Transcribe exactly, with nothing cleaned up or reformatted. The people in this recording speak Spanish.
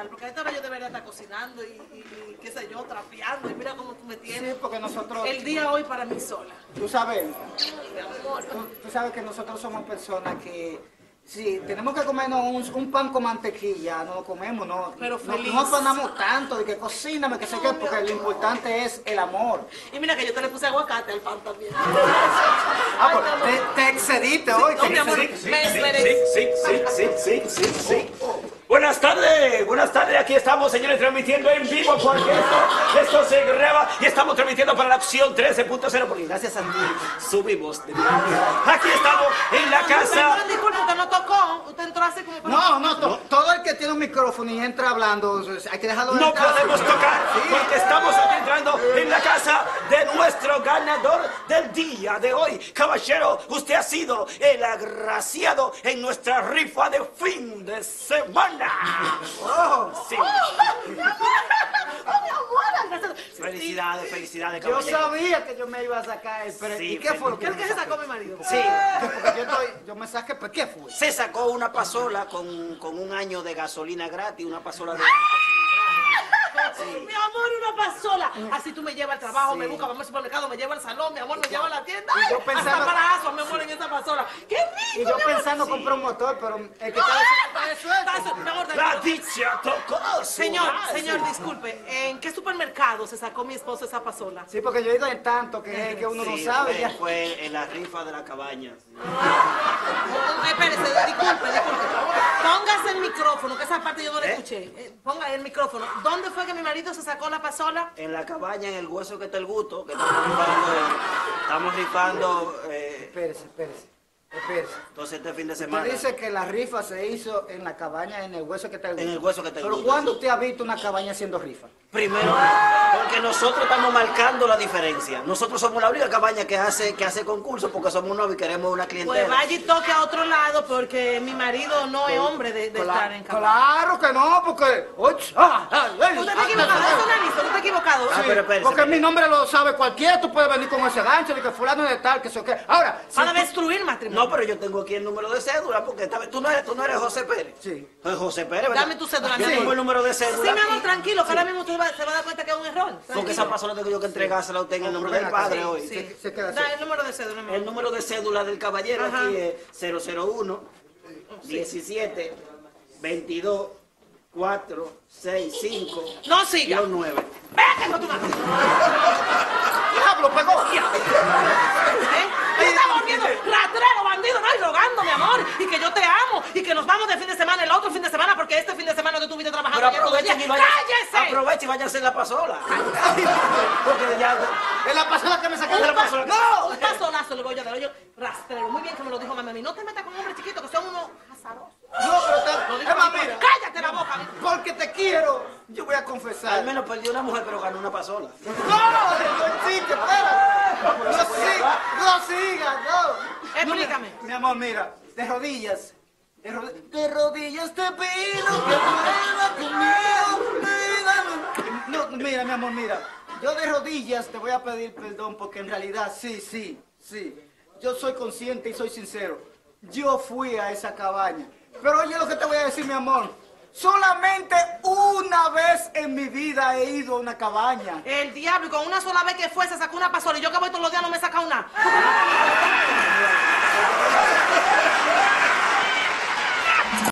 social, porque a esta hora yo debería estar cocinando y, y, y qué sé yo, trapeando, y mira cómo tú me tienes. Sí, porque nosotros... El día hoy para mí sola. Tú sabes, tú, tú sabes que nosotros somos personas que, sí, tenemos que comernos un, un pan con mantequilla, no lo comemos, no. Pero feliz. No afanamos tanto de que cocíname, que sé qué, porque lo importante es el amor. Y mira que yo te le puse aguacate al pan también. Ah, pues te, te excediste hoy, te excediste. Sí, sí, sí, sí, sí, sí, sí, sí. Buenas tardes, buenas tardes, aquí estamos, señores, transmitiendo en vivo, porque esto, esto se graba y estamos transmitiendo para la opción trece punto cero, porque gracias a ti subimos. Aquí estamos en la casa. No, disculpe, usted no tocó, usted entró así como... No, no, todo el que tiene un micrófono y entra hablando, hay que dejarlo de... No podemos tocar, porque estamos aquí entrando en la casa de nuestro ganador del día de hoy. Caballero, usted ha sido el agraciado en nuestra rifa de fin de semana. Oh, sí. Oh, mi abuela, oh, mi abuela. Felicidades, felicidades, caballero. Yo sabía que yo me iba a sacar el pre... Sí, ¿y qué fue? ¿Qué es que se sacó mi marido? Sí. Porque yo, estoy, yo me saqué, ¿pero qué fue? Se sacó una pasola con, con un año de gasolina gratis, una pasola de... Sí. Mi amor, una pasola. Así tú me llevas al trabajo, sí, me buscas, vamos al supermercado, me llevas al salón, mi amor, me llevas a la tienda. Ay, yo pensando... Hasta para aso, mi amor, en esa pasola. ¡Qué rico! Y yo pensando sí, comprar un motor, pero el que está eso es... La dicha tocó. Señor, señor, disculpe, ¿en qué supermercado se sacó mi esposo esa pasola? Sí, porque yo he ido en tanto que, que uno sí, no sabe. Fue, ya. fue en la rifa de la cabaña. No, espérese, disculpe, disculpe. Póngase el micrófono, que esa parte yo no la ¿Eh? escuché. Eh, ponga el micrófono. ¿Dónde fue que mi marido se sacó la pasola? En la cabaña, en el hueso que está el gusto, que estamos rifando. Eh, estamos rifando. Eh... Espérese, espérese, espérese. Entonces este fin de semana. Usted dice que la rifa se hizo en la cabaña, en el hueso que está el gusto. En el hueso que está el gusto. Pero ¿cuándo usted ha visto una cabaña haciendo rifa? Primero, porque nosotros estamos marcando la diferencia. Nosotros somos la única cabaña que hace, que hace concurso porque somos novios y queremos una clientela. Pues vaya y toque a otro lado porque mi marido no es hombre de, de claro, estar en cabaña. Claro que no, porque... Usted está equivocado, eso no es listo, usted está equivocado. Sí, ah, pero espérese, porque espérese. Mi nombre lo sabe cualquiera, tú puedes venir con ese gancho de que fulano de tal, que se o qué. Ahora... Para si destruir tú... matrimonio. No, pero yo tengo aquí el número de cédula porque tú no eres, tú no eres José Pérez. Sí. No José Pérez, ¿verdad? Dame tu cédula. Yo sí. tengo el número de cédula. Sí, mi amor, tranquilo, que ahora mismo tú... Se va a dar cuenta que es un error. Porque esa persona tengo yo que entregársela a usted en el nombre del padre hoy. Sí, se queda así. Da el número de cédula. El número de cédula del caballero aquí es cero cero uno, diecisiete, veintidós, cuatro, seis, cinco. No siga. nueve. Venga, no tú más. Diablo, pegó. Ratrero, bandido, no, y rogando, mi amor, y que yo te amo, y que nos vamos de fin de semana, el otro fin de semana, porque este fin de semana que tú viniste trabajando ya todo el día. ¡Cállese! Aproveche y vaya a hacer la pasola. Porque ya... Es la pasola que me sacaste de la pasola. ¡No! Un pasolazo le voy a dar, oye, rastrero. Muy bien que me lo dijo mami, no te metas con un hombre chiquito, que son unos azarosos. No, pero te... Mami, cállate la boca. Porque te quiero, yo voy a confesar. Al menos perdió una mujer, pero ganó una pasola. ¡No! ¡No existe, espera! No, no, no sigas, no sigas, no. Explícame. Mi amor, mira, de rodillas, de, ro de rodillas te pido que vuelvas conmigo. No, mira, mi amor, mira, yo de rodillas te voy a pedir perdón porque en realidad sí, sí, sí. Yo soy consciente y soy sincero. Yo fui a esa cabaña. Pero oye lo que te voy a decir, mi amor. Solamente una vez en mi vida he ido a una cabaña. El diablo, y con una sola vez que fue, se sacó una pasola. Y yo que voy todos los días no me he sacado una.